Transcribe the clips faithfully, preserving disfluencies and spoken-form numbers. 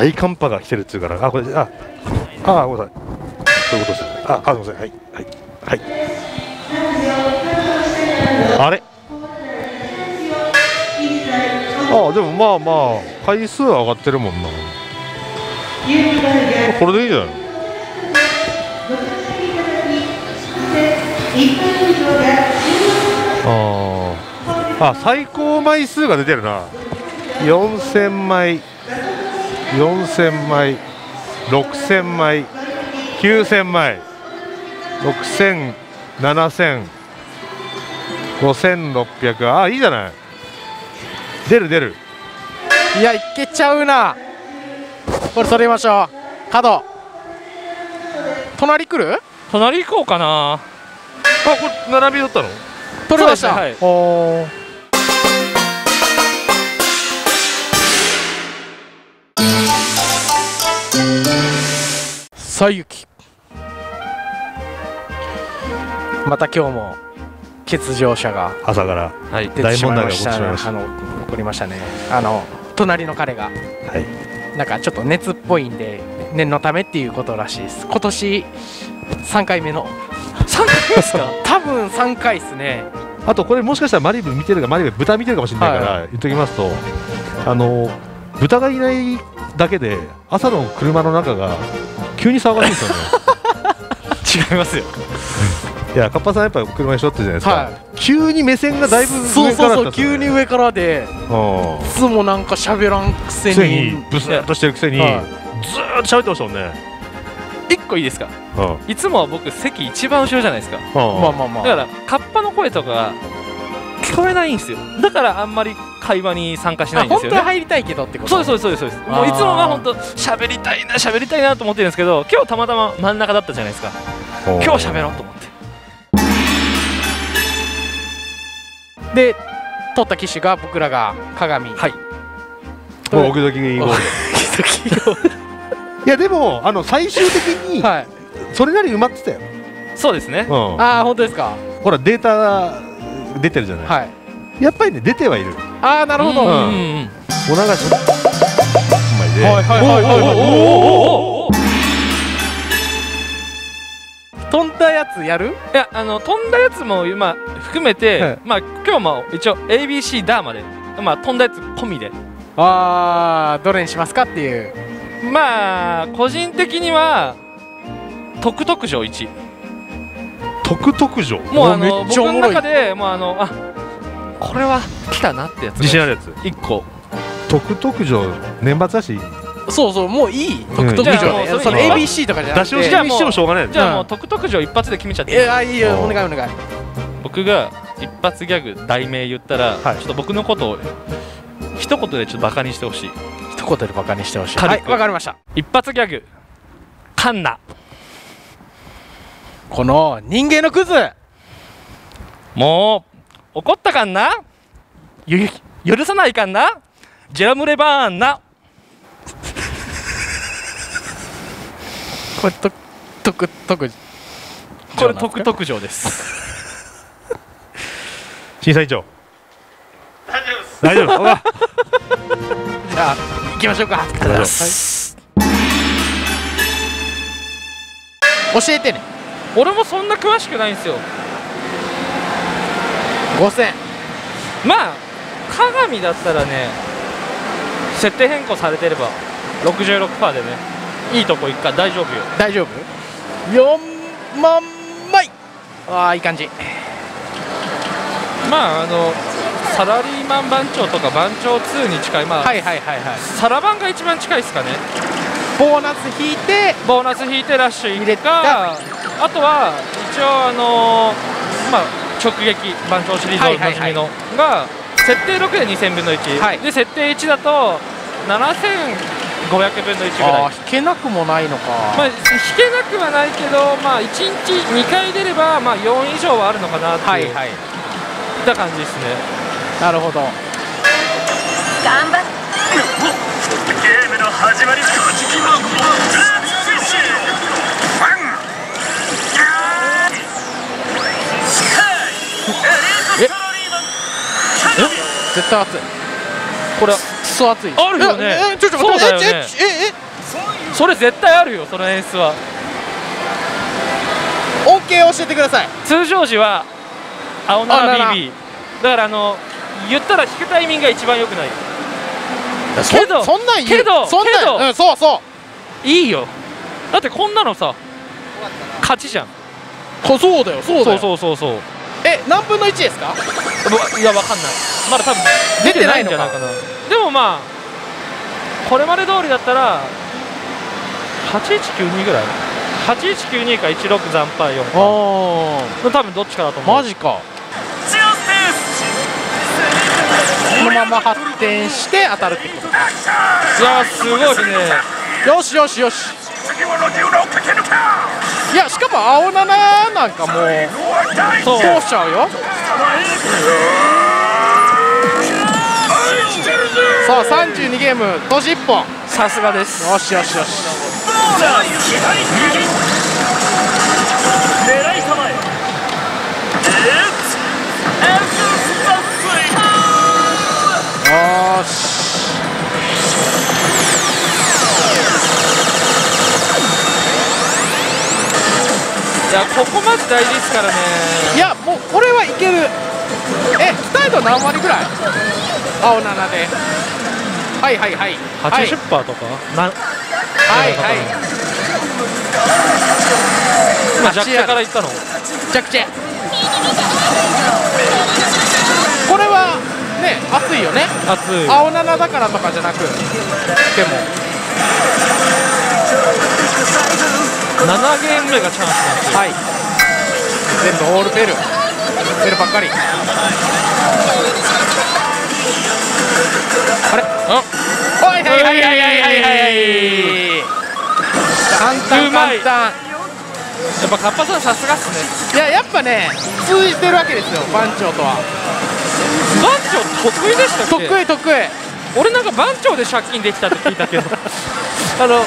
大寒波が来てるっつうから、あ、これ、あ、あ、ごめんなさい、そういうことですね。あ、あ、すみません、はい、はい、はい。あれ。あ、でも、まあまあ、回数は上がってるもんな。これでいいじゃない。ああ、あ、最高枚数が出てるな。よんせんまい。よんせんまい、ろくせんまい、きゅうせんまい、ろくせん、ななせん、ごせんろっぴゃく、ああ、いいじゃない、出る出る、いや、いけちゃうな、これ取りましょう、角、隣来る？隣行こうかな、あ、これ、並び取ったの？取りました、はい、おー。さゆき、また今日も欠場者が朝から大問題が起きましたね。あの隣の彼が、はい、なんかちょっと熱っぽいんで念のためっていうことらしいです。今年さんかいめのさんかいめですか多分さんかいですね。あとこれもしかしたらマリブ見てるかマリブ豚見てるかもしれないから、はい、言っときますと、あの豚がいないだけで朝の車の中が急に騒がしいですよね。違いますよ。いや、カッパさんやっぱ車にしょってじゃないですか、はい、急に目線がだいぶ上からだったんですよね。そうそうそう、急に上からで、いつもなんか喋らんくせにブスッとしてるくせに、はい、ずーっと喋ってましたもんね。いっこいいですか、いつもは僕席一番後ろじゃないですか。まあまあまあ、だからカッパの声とか聞こえないんですよ。だからあんまり会話に参加しないんですよね。本当は入りたいけどってこと。そうですそうですそうです。もういつもは本当喋りたいな喋りたいなと思ってるんですけど、今日たまたま真ん中だったじゃないですか。今日喋ろうと思ってで取った機種が僕らが鏡、はい、もうお気づきにいこう。いやでもあの最終的にそれなり埋まってたよ。そうですね。ああ本当ですか。ほらデータ出てるじゃない、はい、やっぱりね出てはいる。ああなるほど。お流しで、はいはいはいはいはいはい。飛んだやつやる？いや、あの飛んだやつも今含めて、まあ今日も一応 エービーシー ダーまで、まあ飛んだやつ込みで、ああどれにしますかっていう。まあ個人的にはトクトク城いち。トクトク城もうあの僕の中でもうあのあこれは来たなってやつ、自信あるやついっこ。トクトク城年末だし、そうそう、もういいトクトク城。その エービーシー とかじゃなくて、じゃあもうしょうがない。じゃあもうトクトク城一発で決めちゃって。いやいいよ、お願いお願い。僕が一発ギャグ題名言ったら、ちょっと僕のことを一言でちょっとバカにしてほしい。一言でバカにしてほしい。はい、わかりました。一発ギャグカンナ、この人間のクズ、もう怒ったかんな、ゆ許さないかんな、ジェラムレバーンなこれととくとくこれ特特上です審査委員長大丈夫大丈夫じゃあ行きましょうか。教えてね。俺もそんな詳しくないんですよ。ごせん。まあ鏡だったらね、設定変更されてれば ろくじゅうろくパーセント でね、いいとこいくから大丈夫よ。大丈夫。よんまんまい。ああいい感じ。まああのサラリーマン番長とか番長ツーに近い、まあはいはいはいはい、サラ番が一番近いですかね。ボーナス引いてボーナス引いてラッシュ入れか、あとは一応あのー、まあ直撃番長シリーズのおなじみのが設定ろくでにせんぶんのいち、はい、で設定いちだとななせんごひゃくぶんのいちぐらい。あ、引けなくもないのか。まあ引けなくはないけど、まあいちにちにかい出ればまあよん以上はあるのかなっていう、はい、はい、いった感じですね。なるほど。頑張っゲームの始まりです絶対熱い。これクソ熱い。あるよね。え、ちょっと待って、ええええそれ絶対あるよ、その演出は。恩恵を教えてください。通常時は青七 ビービー だからあの言ったら引くタイミングが一番良くない。けどそんなん言うけどそんなん、うん、そうそういいよ。だってこんなのさ勝ちじゃん。そうだよそうだよそうそうそう。え、何分のいちですか？いやわかんない、まだ多分出てないんじゃないかな。でもまあこれまで通りだったらはちいちきゅうにぐらい、はちいちきゅうにかいちろく惨敗よんかの多分どっちかだと思う。マジか。このまま発展して当たるってこと。いやーすごいね。よしよしよし。いやしかも青七なんかもう通しちゃうよ。さあさんじゅうにゲーム年いっぽん。さすがです。よしよしよし。よしいやここまず大事ですからね。いやもうこれはいける。え期待度何割ぐらい？青七ではいはいはい はちじゅっパーセント とかな。はいはい今弱者からいったの。弱者これはね熱いよね。熱い青七だからとかじゃなくでもななゲーム目がチャンスなんですよ。はい、全部オールベルベルばっかり。あれあはいはいはいはいはいはい簡単簡単。やっぱカッパさんさすがっすね。いややっぱね通じてるわけですよ番長とは。番長得意でしたっけ？得意得意。俺なんか番長で借金できたって聞いたけどあのこ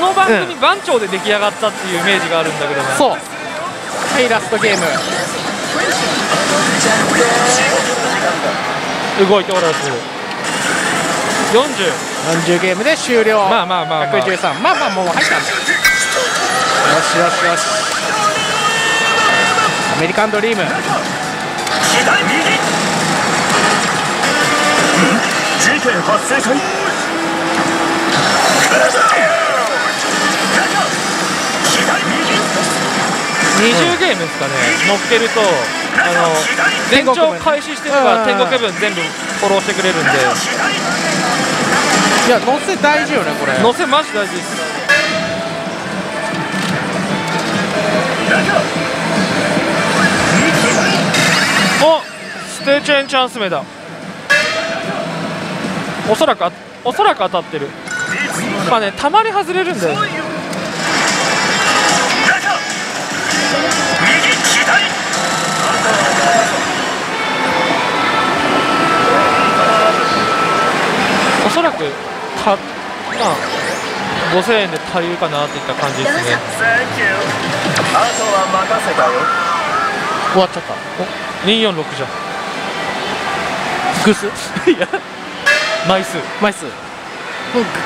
の番組、うん、番長で出来上がったっていうイメージがあるんだけどね。そうはいラストゲーム動いておらずよんじゅうよんじゅうゲームで終了。まあまあまあまあひゃくじゅうさんまあまあもう入ったんだ。よしよしよしアメリカンドリーム左右事件発生かい。にじゅうゲームですかね、乗っけると、あの全長開始してから天国分全部フォローしてくれるんで、いや、乗せ大事よね、これ、乗せ、マジ大事です。おステーチェーンチャンス目だ、おそらく、おそらく当たってる、まあね、たまに外れるんだよ。おそらくた、まあ、ごせんえんで足りるかなっていった感じですね。終わっちゃった。おにひゃくよんじゅうろくじゃん。複数いや枚数枚数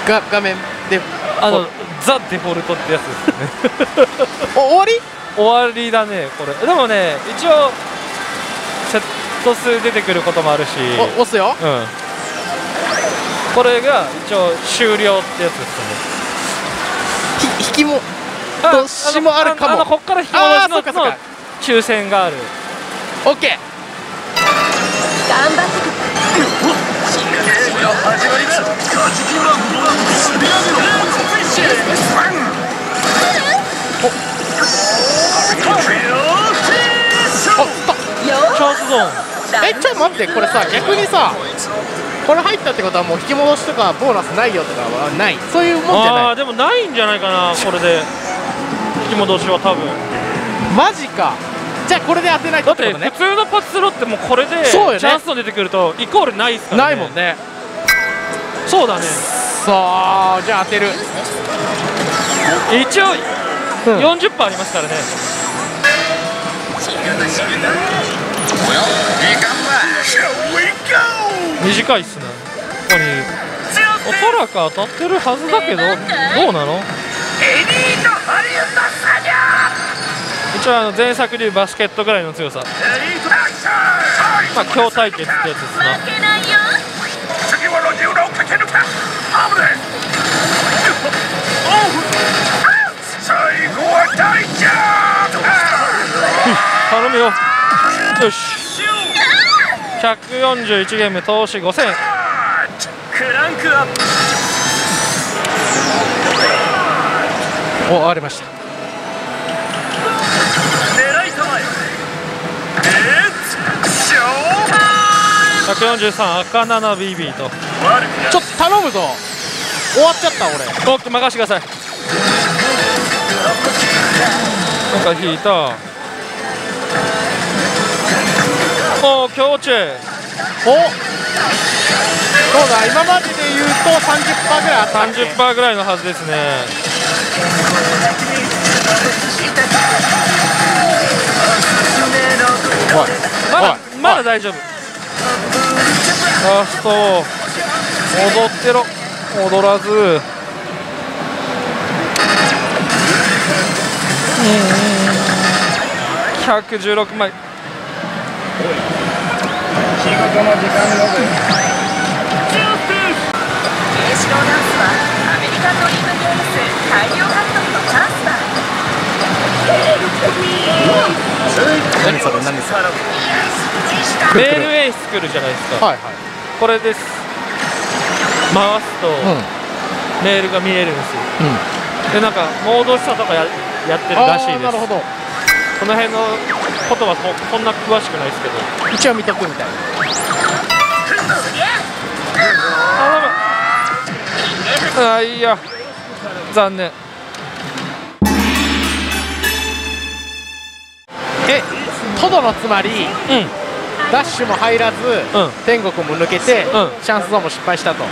が画面であのザ・デフォルトってやつですねお終わり終わりだねこれ。でもね一応セット数出てくることもあるし押すよ、うん、これが一応終了ってやつですね。引きもどっしもあるかも。あのこっから引き戻しの抽選がある。 OK 頑張って始まりだ。え、ちょっと待って、これさ、逆にさ、これ入ったってことはもう引き戻しとかボーナスないよとかはない。そういうもんじゃない。ああ、でもないんじゃないかな、これで引き戻しは多分。マジか。じゃあこれで当てないとってことね。だって普通のパチスロってもうこれでチャンスの出てくるとイコールないっすからね。ないもんね。そうだね。さあじゃあ当てる。一応 よんじゅっパーセント ありますからね。短いっすね。ここにおそらく当たってるはずだけど、どうなの？一応あの前作でいうバスケットぐらいの強さ、まあ強対決ってやつですな。頼むよ。よし、ひゃくよんじゅういちゲーム投資ごせんえん。お、ありました。ひゃくよんじゅうさん赤 ななビービー と、ちょっと頼むぞ、終わっちゃった俺。オッケー、任してください。なんか引いた。おお、強中。お、どうだ、今までで言うと さんじゅっパーセント ぐらいあったっけ。 さんじゅっパーセント ぐらいのはずですね。おい、まだまだ大丈夫。ファースト踊ってろ、踊らず。うん、ひゃくじゅうろくまい。仕事の時間ログ。停止のダンスはアメリカンドリームゲームス大量獲得のチャンスだ。何それ何それ。メールエース来るじゃないですか。はいはい、これです。回すと、うん、メールが見えるんですよ、うん、でなんかモード差とか や, やってるらしいです。なるほど。この辺のことは そ, そんな詳しくないですけど、一応見とくみたいな。ああ、いや残念。え、トドのつまり、うん、ダッシュも入らず、うん、天国も抜けて、うん、チャンスゾーンも失敗したと。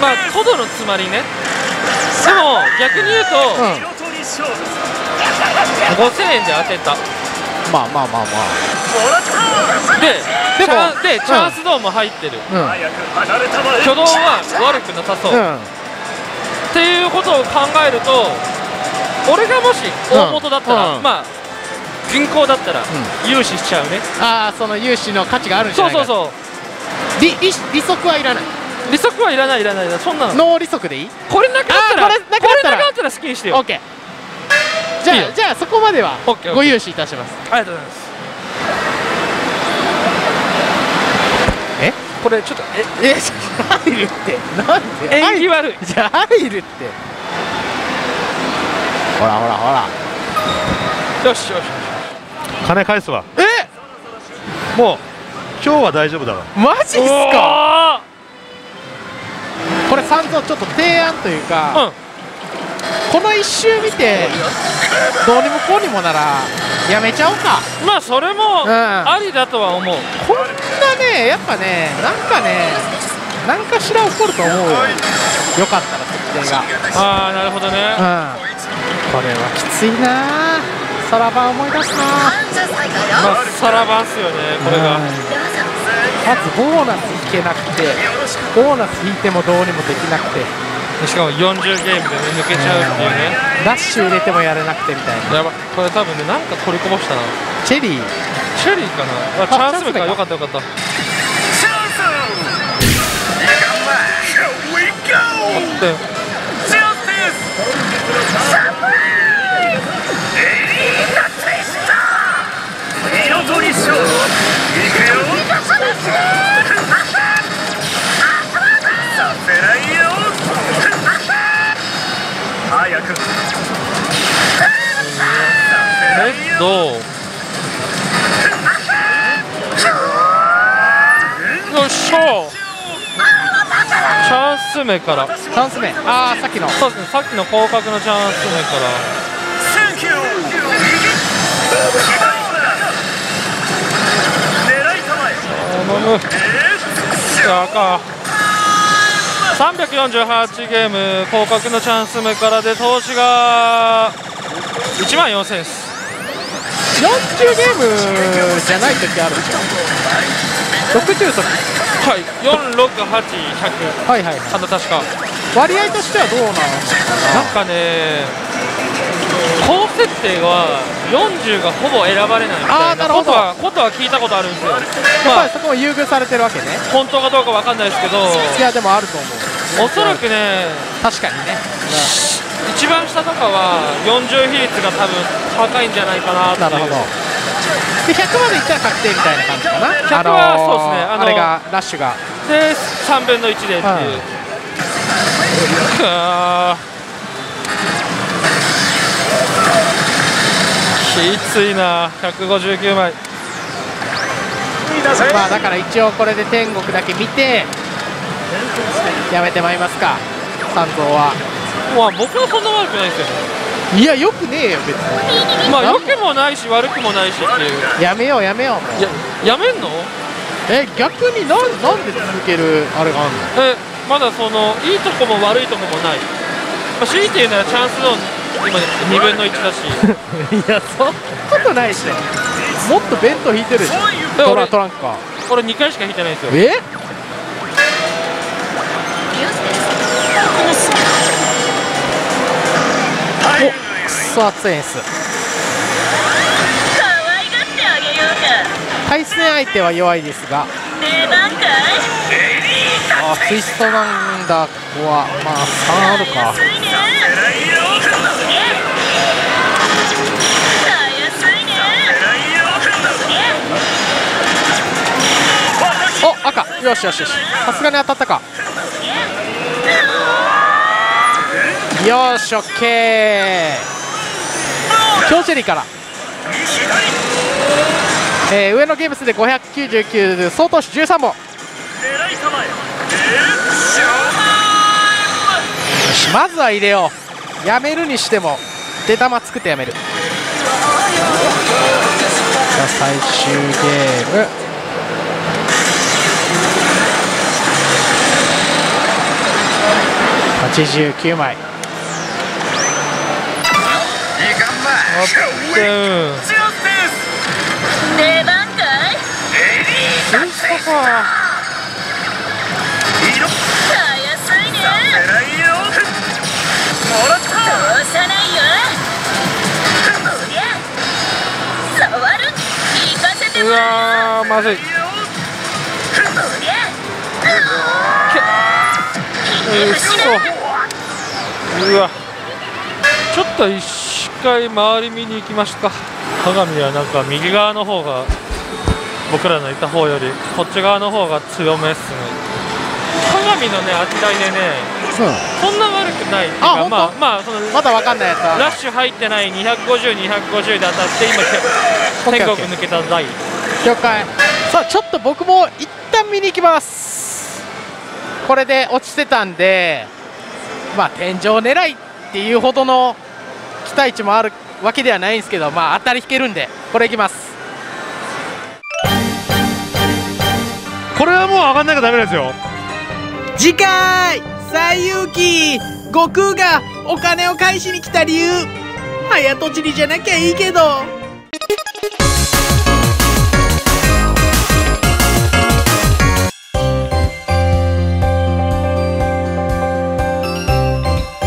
まあトドのつまりね。でも逆に言うと、うん、ごせんえんで当てた。まあまあまあまあ。で、でもでチャンスゾーンも入ってる、うん、挙動は悪くなさそう、うん、っていうことを考えると、俺がもし大元だったら、うんうん、まあ銀行だったら融資しちゃうね。ああ、その融資の価値があるんじゃないか。そうそうそう。利利息はいらない、利息はいらない、いらない、そんなのノー利息でいい。これなくなったら、これなくなったら好きにしてよ。オッケー。じゃあじゃあそこまではご融資いたします。ありがとうございます。え、これちょっと、ええ、入るってなんで縁起悪い。じゃあ入るって、ほらほらほら、よしよし、金返すわ。え、もう今日は大丈夫だわ。マジっすか。これさんぞちょっと提案というか、うん、この一周見てどうにもこうにもならやめちゃおうか。まあそれもありだとは思う、うん、こんなね、やっぱね、なんかね、何かしら起こると思うよ。よかったら設定が。ああ、なるほどね、うん、これはきついなー。サラバン思い出すな。まあサラバンっすよね、これが。まずボーナス引けなくて、ボーナス引いてもどうにもできなくて、しかもよんじゅうゲームで、ね、抜けちゃうっていうね。ダッシュ入れてもやれなくてみたいな。やば、これ多分ね、なんか取りこぼしたな。チェリー、チェリーかな。あ、チャンスか。よかったよかった。どう？よいしょ。チャンス目から、チャンス目、ああ、さっきの、そうですね、さっきの広角のチャンス目から。あかさんびゃくよんじゅうはちゲーム広角のチャンス目からで、投資がいちまんよんせんえんです。よんじゅうゲームじゃない時あるでしょ。ろくじゅうとかはい、よん、ろく、はち、ひゃく、はいはい、あの確か割合としてはどうなんなんかね、高設定はよんじゅうがほぼ選ばれないみたいなことはことは聞いたことあるんですよ。まあそこも優遇されてるわけね。本当かどうかわかんないですけど、いやでもあると思う。おそらくね、確かにね、一番下とかはよんじゅう比率が多分高いんじゃないかなっていう。なるほど。でひゃくまでいったら確定みたいな感じかな。ひゃくはそうですね、あのあれがラッシュがでさんぶんのいちでっていう、うんきついな。ひゃくごじゅうきゅうまい、まあだから一応これで天国だけ見てやめてまいりますか。三蔵はまあ僕はそんな悪くないですよ。いやよくねえよ別に、まあ良くもないし悪くもないしっていう。やめようやめよう。 や, やめんのえ逆にな ん, なんで続けるあれがあんの。えまだそのいいとこも悪いとこもない、まあ、強いて言うならチャンスゾーン今にぶんのいちだしいやそんなことないし、もっと弁当引いてるし。トランクかこれにかいしか引いてないんですよ。えおっくそ熱い演出。対戦相手は弱いですが、あツイストなんだ。ここはまあさんあるか。お赤、よしよしよし、さすがに当たったか。よしオッケー。強チェリーから、えー、上野ゲームスでごひゃくきゅうじゅうきゅう総投手じゅうさんぼん。まずは入れよう。やめるにしても出玉作ってやめる。じゃあ最終ゲームはちじゅうきゅうまい。うわーまずい。うわちょっと一回周り見に行きました。鏡はなんか右側の方が僕らのいた方よりこっち側の方が強めっすね。鏡のねあちらでね、うん、そんな悪くないっていうか、あまあまあそのまだわかんないやつはラッシュ入ってないにひゃくごじゅう、にひゃくごじゅうで当たって今天国抜けた台。了解。さあちょっと僕も一旦見に行きます。これで落ちてたんでまあ天井狙いっていうほどの期待値もあるわけではないんですけど、まあ当たり引けるんでこれいきます。これはもう上がんなきゃダメですよ。次回西遊記、悟空がお金を返しに来た理由。早とちりじゃなきゃいいけど。